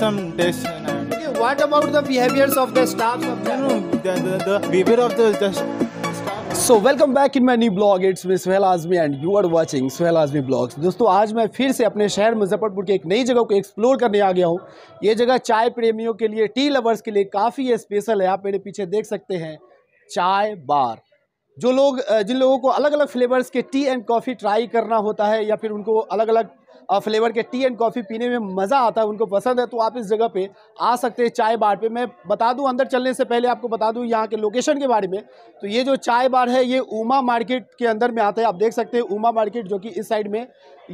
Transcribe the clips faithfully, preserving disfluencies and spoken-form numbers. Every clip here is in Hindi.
some destination. Okay, what about the behaviors of the staff? No, the, the, the behavior of the, the staff. So welcome back in my new blog. It's me Suhail Azmi and you are watching Suhail Azmi Vlogs. दोस्तों आज मैं फिर से अपने शहर मुजफ्फरपुर के एक नई जगह को एक्सप्लोर करने आ गया हूँ। ये जगह चाय प्रेमियों के लिए, टी लवर्स के लिए काफ़ी स्पेशल है। आप मेरे पीछे देख सकते हैं चाय बार। जो लोग जिन लोगों को अलग अलग फ्लेवर्स के टी एंड कॉफ़ी ट्राई करना होता है या फिर उनको अलग अलग फ्लेवर के टी एंड कॉफ़ी पीने में मज़ा आता है, उनको पसंद है, तो आप इस जगह पे आ सकते हैं चाय बार पे। मैं बता दूं, अंदर चलने से पहले आपको बता दूं यहाँ के लोकेशन के बारे में। तो ये जो चाय बार है ये उमा मार्केट के अंदर में आता है। आप देख सकते हैं उमा मार्केट, जो कि इस साइड में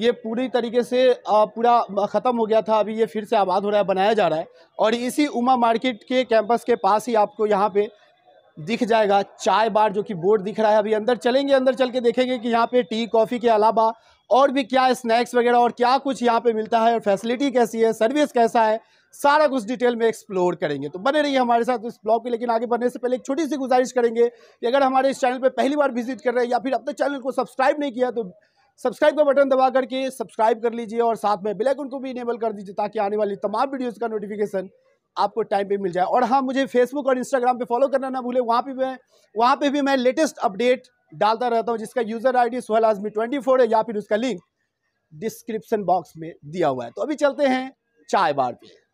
ये पूरी तरीके से पूरा ख़त्म हो गया था, अभी ये फिर से आबाद हो रहा है, बनाया जा रहा है। और इसी उमा मार्केट के कैंपस के पास ही आपको यहाँ पर दिख जाएगा चाय बार, जो कि बोर्ड दिख रहा है। अभी अंदर चलेंगे, अंदर चल के देखेंगे कि यहाँ पे टी कॉफ़ी के अलावा और भी क्या स्नैक्स वगैरह और क्या कुछ यहाँ पे मिलता है और फैसिलिटी कैसी है, सर्विस कैसा है, सारा कुछ डिटेल में एक्सप्लोर करेंगे। तो बने रहिए हमारे साथ इस ब्लॉग पे। लेकिन आगे बढ़ने से पहले एक छोटी सी गुजारिश करेंगे कि अगर हमारे इस चैनल पर पहली बार विजिट कर रहे हैं या फिर अपने चैनल को सब्सक्राइब नहीं किया तो सब्सक्राइब का बटन दबा करके सब्सक्राइब कर लीजिए और साथ में बेल आइकन को भी इनेबल कर दीजिए ताकि आने वाली तमाम वीडियोज़ का नोटिफिकेशन आपको टाइम पे मिल जाए। और हाँ, मुझे फेसबुक और इंस्टाग्राम पे फॉलो करना ना भूले। वहाँ पे मैं वहाँ पे भी मैं लेटेस्ट अपडेट डालता रहता हूँ, जिसका यूज़र आईडी सुहैल आज़मी चौबीस है या फिर उसका लिंक डिस्क्रिप्शन बॉक्स में दिया हुआ है। तो अभी चलते हैं चाय बार पे।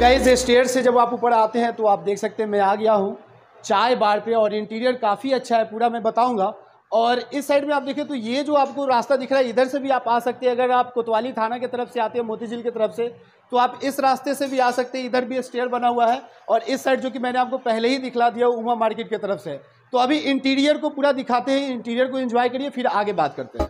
गाइस, स्टेयर से जब आप ऊपर आते हैं तो आप देख सकते हैं मैं आ गया हूँ चाय बार पे। और इंटीरियर काफ़ी अच्छा है, पूरा मैं बताऊंगा। और इस साइड में आप देखें तो ये जो आपको रास्ता दिख रहा है, इधर से भी आप आ सकते हैं। अगर आप कोतवाली थाना की तरफ से आते हैं, मोतीझील की तरफ से, तो आप इस रास्ते से भी आ सकते हैं। इधर भी स्टेयर बना हुआ है। और इस साइड, जो कि मैंने आपको पहले ही दिखला दिया, उमा मार्केट की तरफ से। तो अभी इंटीरियर को पूरा दिखाते हैं, इंटीरियर को इन्जॉय करिए, फिर आगे बात करते हैं।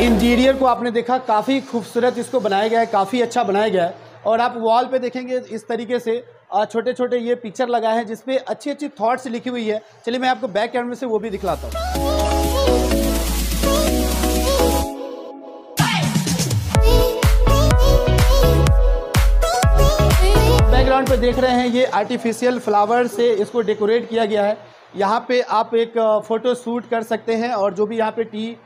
इंटीरियर को आपने देखा, काफ़ी खूबसूरत इसको बनाया गया है, काफ़ी अच्छा बनाया गया है। और आप वॉल पे देखेंगे इस तरीके से छोटे छोटे ये पिक्चर लगाए हैं जिसपे अच्छी अच्छी थॉट्स लिखी हुई है। चलिए मैं आपको बैक कैमरे से वो भी दिखलाता हूँ। बैकग्राउंड पे देख रहे हैं ये आर्टिफिशियल फ्लावर से इसको डेकोरेट किया गया है। यहाँ पे आप एक फ़ोटो शूट कर सकते हैं और जो भी यहाँ पे टी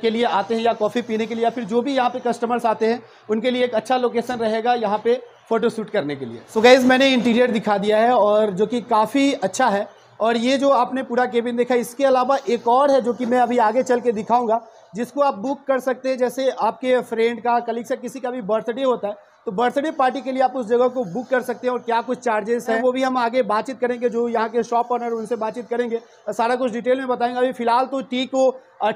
के लिए आते हैं या कॉफ़ी पीने के लिए या फिर जो भी यहाँ पे कस्टमर्स आते हैं उनके लिए एक अच्छा लोकेशन रहेगा यहाँ पे फ़ोटो शूट करने के लिए। सो so गाइज़, मैंने इंटीरियर दिखा दिया है और जो कि काफ़ी अच्छा है। और ये जो आपने पूरा केबिन देखा, इसके अलावा एक और है जो कि मैं अभी आगे चल के दिखाऊँगा, जिसको आप बुक कर सकते हैं। जैसे आपके फ्रेंड का, कलीग का, किसी का भी बर्थडे होता है तो बर्थडे पार्टी के लिए आप उस जगह को बुक कर सकते हैं। और क्या कुछ चार्जेस हैं वो भी हम आगे बातचीत करेंगे, जो यहाँ के शॉप ऑनर, उनसे बातचीत करेंगे, सारा कुछ डिटेल में बताएंगे। अभी फ़िलहाल तो टी को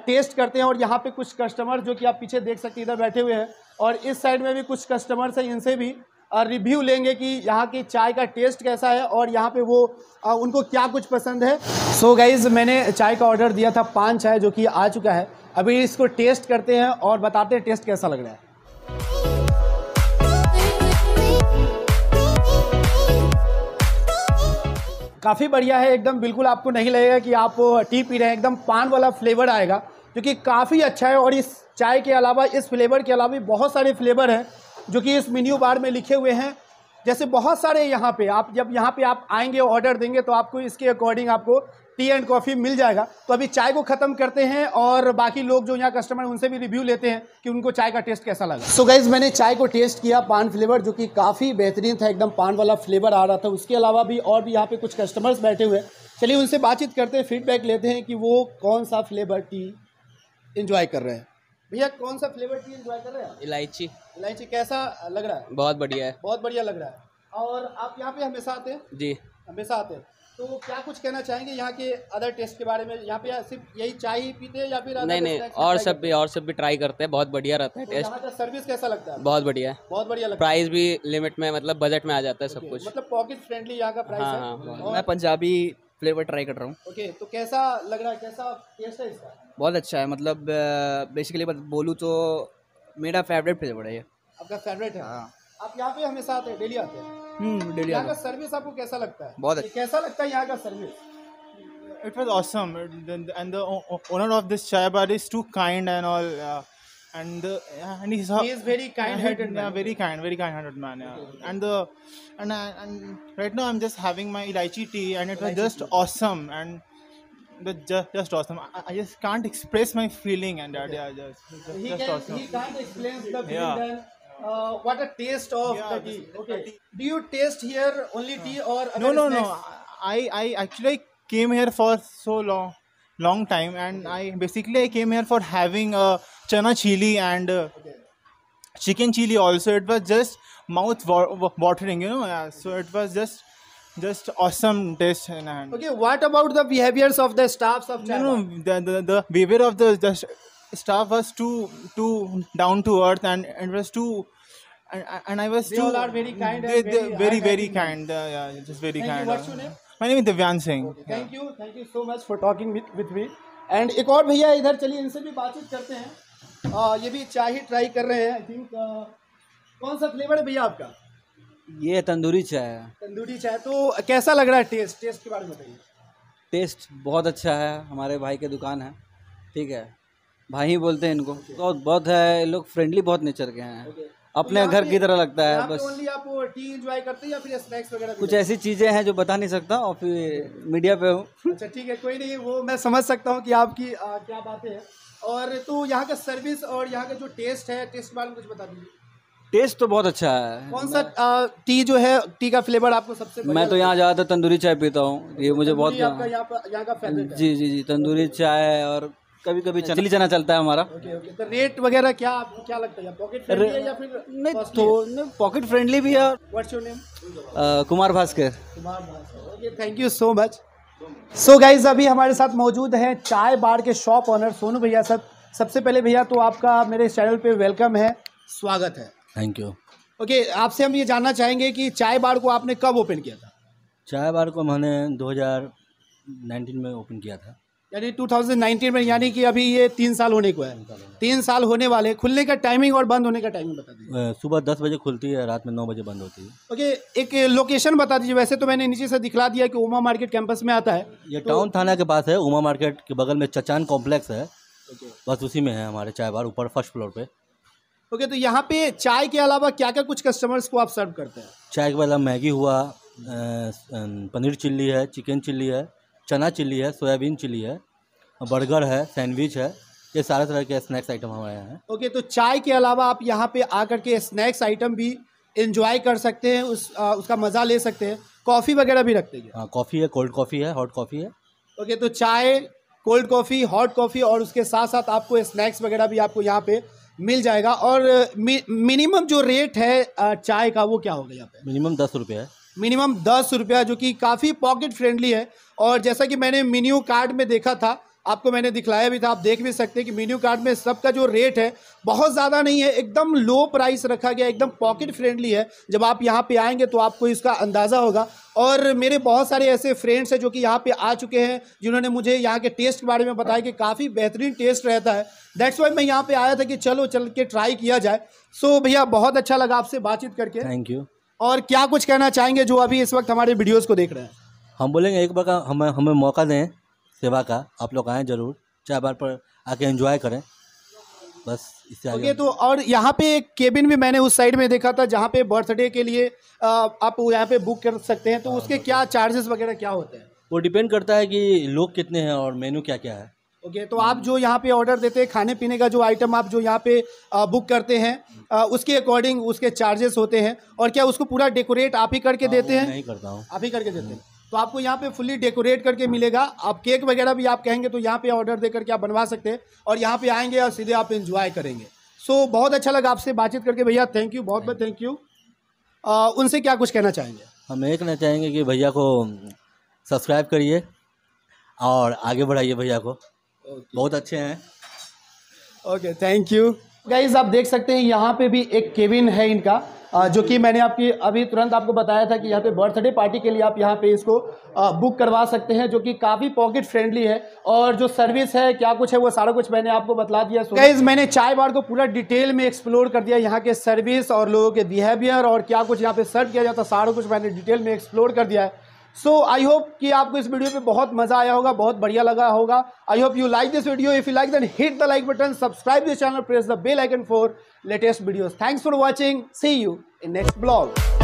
टेस्ट करते हैं। और यहाँ पे कुछ कस्टमर, जो कि आप पीछे देख सकते हैं, इधर बैठे हुए हैं, और इस साइड में भी कुछ कस्टमर्स हैं, इनसे भी रिव्यू लेंगे कि यहाँ की चाय का टेस्ट कैसा है और यहाँ पे वो उनको क्या कुछ पसंद है। सो गाइज़, मैंने चाय का ऑर्डर दिया था पाँच चाय, जो कि आ चुका है। अभी इसको टेस्ट करते हैं और बताते हैं टेस्ट कैसा लग रहा है। काफ़ी बढ़िया है एकदम, बिल्कुल आपको नहीं लगेगा कि आप टी पी रहे हैं। एकदम पान वाला फ्लेवर आएगा, जो कि काफ़ी अच्छा है। और इस चाय के अलावा, इस फ्लेवर के अलावा बहुत सारे फ्लेवर हैं जो कि इस मेन्यू बार में लिखे हुए हैं। जैसे बहुत सारे यहाँ पे, आप जब यहाँ पे आप आएंगे, ऑर्डर देंगे, तो आपको इसके अकॉर्डिंग आपको टी एंड कॉफ़ी मिल जाएगा। तो अभी चाय को ख़त्म करते हैं और बाकी लोग जो यहाँ कस्टमर हैं उनसे भी रिव्यू लेते हैं कि उनको चाय का टेस्ट कैसा लगा। सो गाइज़, मैंने चाय को टेस्ट किया, पान फ्लेवर, जो कि काफ़ी बेहतरीन था, एकदम पान वाला फ्लेवर आ रहा था। उसके अलावा भी और भी यहाँ पे कुछ कस्टमर्स बैठे हुए हैं, चलिए उनसे बातचीत करते हैं, फीडबैक लेते हैं कि वो कौन सा फ्लेवर टी इन्जॉय कर रहे हैं। भैया, कौन सा फ्लेवर टी इन्जॉय कर रहे हैं? इलायची। इलायची कैसा लग रहा है? बहुत बढ़िया है, बहुत बढ़िया लग रहा है। और आप यहाँ पे हमेशा आते हैं? जी, हमेशा आते हैं। तो क्या कुछ कहना चाहेंगे यहाँ के अदर टेस्ट के बारे में? यहाँ पे सिर्फ यही चाय ही पीते हैं या फिर नहीं? नहीं, और सब भी और सब भी ट्राई करते हैं। बहुत बढ़िया रहता है टेस्ट। यहाँ का सर्विस कैसा लगता है? बहुत बढ़िया है, बहुत बढ़िया लगता है। प्राइस भी लिमिट में, मतलब बजट में आ जाता है सब कुछ, मतलब पॉकेट फ्रेंडली यहाँ का प्राइस है। मैं पंजाबी फ्लेवर ट्राई कर रहा हूँ। ओके okay, तो कैसा लग रहा है, कैसा टेस्ट है इसका? बहुत अच्छा है, मतलब बेसिकली बोलूँ तो मेरा फेवरेट फ्लेवर है ये। आपका फेवरेट है? हाँ। आप यहाँ पे हमेशा आते हैं, डेली आते हैं? डेली। यहाँ का सर्विस आपको कैसा लगता है? बहुत अच्छा। कैसा लगता है यहाँ का service? It was awesome, and the owner of this Chai Baar is too kind and all, uh, and the, and he's he is very kind-hearted, yeah, man. very kind, very kind-hearted man. Yeah. Okay, okay. And the and and right now I'm just having my elaichi tea, and it was just tea. awesome, and the just just awesome. I, I just can't express my feeling, and that okay. yeah, just, just, he just can, awesome. He can't explain the feeling. Yeah. Then, uh, what a taste of yeah, the tea. This, okay. The tea. Do you taste here only tea or other no, no, snacks? no? I I actually. Came here for so long, long time, and okay. I basically I came here for having a chana chili and uh, okay. chicken chili also. It was just mouth watering, you know. Yeah, so it was just just awesome taste. And okay, what about the behaviors of the staffs of Chai Baar? No, the the, the behavior of the, the staff was too too down to earth, and it was too. And, and I was. They too, all are very kind. They, and very, very, very kind. kind. Uh, yeah, just very Thank kind. You, what's your name? My name is Divyansh Singh. Okay, thank yeah. you, thank you so much for talking with with me. And एक और भैया इधर, चलिए इनसे भी बातचीत करते हैं। आ, ये भी चाय ही ट्राई कर रहे हैं। आई थिंक कौन सा फ्लेवर है भैया आपका? ये तंदूरी चाय है। तंदूरी चाय, तो कैसा लग रहा है टेस्ट? टेस्ट के बारे में बताइए। टेस्ट बहुत अच्छा है, हमारे भाई की दुकान है, ठीक है, भाई ही बोलते हैं इनको। okay. तो बहुत है, लोग फ्रेंडली बहुत नेचर के हैं। okay. अपने घर की तरह लगता है बस। ओनली आप टी एंजॉय करते हैं या फिर स्नैक्स वगैरह? कुछ ऐसी चीज़ें हैं जो बता नहीं सकता और फिर मीडिया पे हूँ। अच्छा ठीक है, कोई नहीं, वो मैं समझ सकता हूँ कि आपकी आ, क्या बातें हैं। और तो यहाँ का सर्विस और यहाँ का जो टेस्ट है, टेस्ट के बारे में कुछ बता दीजिए। टेस्ट तो बहुत अच्छा है। कौन सा आ, टी जो है, टी का फ्लेवर आपको सबसे? मैं तो यहाँ ज़्यादातर तंदूरी चाय पीता हूँ, ये मुझे बहुत यहाँ का फेवरेट। जी जी जी, तंदूरी चाय और कभी कभी चली चना चलता है हमारा। ओके ओके, तो रेट वगैरह क्या आपको क्या लगता है? पॉकेट फ्रेंडली है या फिर नहीं? तो नहीं, पॉकेट फ्रेंडली भी है। What's your name? Kumar Bhaskar. Kumar Bhaskar, okay, thank you so much. So guys, अभी हमारे साथ मौजूद हैं चाय बार के शॉप ऑनर सोनू भैया। सर सबसे पहले भैया तो आपका मेरे चैनल पे वेलकम है, स्वागत है। Thank you. ओके, आपसे हम ये जानना चाहेंगे कि चाय बार को आपने कब ओपन किया था? चाय बार को मैंने दो हज़ार नाइनटीन में ओपन किया था, यानी टू थाउजेंड नाइनटीन में, यानी कि अभी ये तीन साल होने को है। तीन साल होने वाले। खुलने का टाइमिंग और बंद होने का टाइमिंग बता दीजिए। सुबह दस बजे खुलती है, रात में नौ बजे बंद होती है। ओके, एक लोकेशन बता दीजिए। वैसे तो मैंने नीचे से दिखला दिया कि उमा मार्केट कैंपस में आता है। ये तो टाउन थाना के पास है, उमा मार्केट के बगल में चचान कॉम्प्लेक्स है, बस उसी में है हमारे चाय बार, ऊपर फर्स्ट फ्लोर पे। ओके, तो यहाँ पे चाय के अलावा क्या क्या कुछ कस्टमर्स को आप सर्व करते हैं? चाय के अलावा मैगी हुआ, पनीर चिल्ली है, चिकन चिल्ली है, चना चिल्ली है, सोयाबीन चिल्ली है, बर्गर है, सैंडविच है, ये सारे तरह के स्नैक्स आइटम हमारे यहाँ हैं। ओके, तो चाय के अलावा आप यहाँ पे आकर के स्नैक्स आइटम भी एंजॉय कर सकते हैं, उस आ, उसका मज़ा ले सकते हैं। कॉफ़ी वगैरह भी रखते हैं? हाँ, कॉफ़ी है, कोल्ड कॉफ़ी है, हॉट कॉफ़ी है। ओके, तो चाय, कोल्ड कॉफ़ी, हॉट कॉफ़ी और उसके साथ साथ आपको स्नैक्स वगैरह भी आपको यहाँ पर मिल जाएगा। और मि, मिनिमम जो रेट है चाय का वो क्या होगा यहाँ पर? मिनिमम दस रुपये है। मिनिमम दस रुपया, जो कि काफ़ी पॉकेट फ्रेंडली है। और जैसा कि मैंने मेन्यू कार्ड में देखा था, आपको मैंने दिखलाया भी था, आप देख भी सकते हैं कि मेन्यू कार्ड में सबका जो रेट है बहुत ज़्यादा नहीं है, एकदम लो प्राइस रखा गया, एकदम पॉकेट फ्रेंडली है। जब आप यहाँ पे आएंगे तो आपको इसका अंदाज़ा होगा। और मेरे बहुत सारे ऐसे फ्रेंड्स हैं जो कि यहाँ पे आ चुके हैं, जिन्होंने मुझे यहाँ के टेस्ट के बारे में बताया कि काफ़ी बेहतरीन टेस्ट रहता है। दैट्स वाई मैं यहाँ पर आया था कि चलो चल के ट्राई किया जाए। सो भैया बहुत अच्छा लगा आपसे बातचीत करके, थैंक यू। और क्या कुछ कहना चाहेंगे जो अभी इस वक्त हमारे वीडियोस को देख रहे हैं? हम बोलेंगे एक बार हमें हमें मौका दें सेवा का, आप लोग आएँ ज़रूर, चाय बार पर आके एंजॉय करें, बस इससे आगे। ओके, तो और यहाँ पे एक केबिन भी मैंने उस साइड में देखा था जहाँ पे बर्थडे के लिए आप यहाँ पे बुक कर सकते हैं, तो उसके क्या चार्जेस वगैरह क्या होते हैं? वो डिपेंड करता है कि लोग कितने हैं और मेन्यू क्या क्या है। ओके, okay, तो आप जो यहाँ पे ऑर्डर देते हैं, खाने पीने का जो आइटम आप जो यहाँ पे बुक करते हैं, उसके अकॉर्डिंग उसके चार्जेस होते हैं। और क्या उसको पूरा डेकोरेट आप ही करके देते हैं? नहीं करता हूँ, आप ही करके देते हैं। तो आपको यहाँ पे फुल्ली डेकोरेट करके मिलेगा। आप केक वगैरह भी आप कहेंगे तो यहाँ पे ऑर्डर दे करके आप बनवा सकते हैं, और यहाँ पे आएंगे और सीधे आप इंजॉय करेंगे। सो बहुत अच्छा लगा आपसे बातचीत करके भैया, थैंक यू, बहुत बहुत थैंक यू। उनसे क्या कुछ कहना चाहेंगे? हम ये कहना चाहेंगे कि भैया को सब्सक्राइब करिए और आगे बढ़ाइए भैया को। Okay. बहुत अच्छे हैं। Okay, thank you guys. आप देख सकते हैं यहाँ पे भी एक केबिन है इनका, जो कि मैंने आपकी अभी तुरंत आपको बताया था कि यहाँ पे बर्थडे पार्टी के लिए आप यहाँ पे इसको बुक करवा सकते हैं, जो कि काफ़ी पॉकेट फ्रेंडली है। और जो सर्विस है क्या कुछ है वो सारा कुछ मैंने आपको बतला दिया। गाइस मैंने चाय बार को पूरा डिटेल में एक्सप्लोर कर दिया, यहाँ के सर्विस और लोगों के बिहेवियर और क्या कुछ यहाँ पे सर्व किया जाता है सारा कुछ मैंने डिटेल में एक्सप्लोर कर दिया है। सो आई होप कि आपको इस वीडियो पे बहुत मज़ा आया होगा, बहुत बढ़िया लगा होगा। I hope you like this video. If you like then hit the like button, subscribe this channel, press the bell icon for latest videos. Thanks for watching, see you in next blog.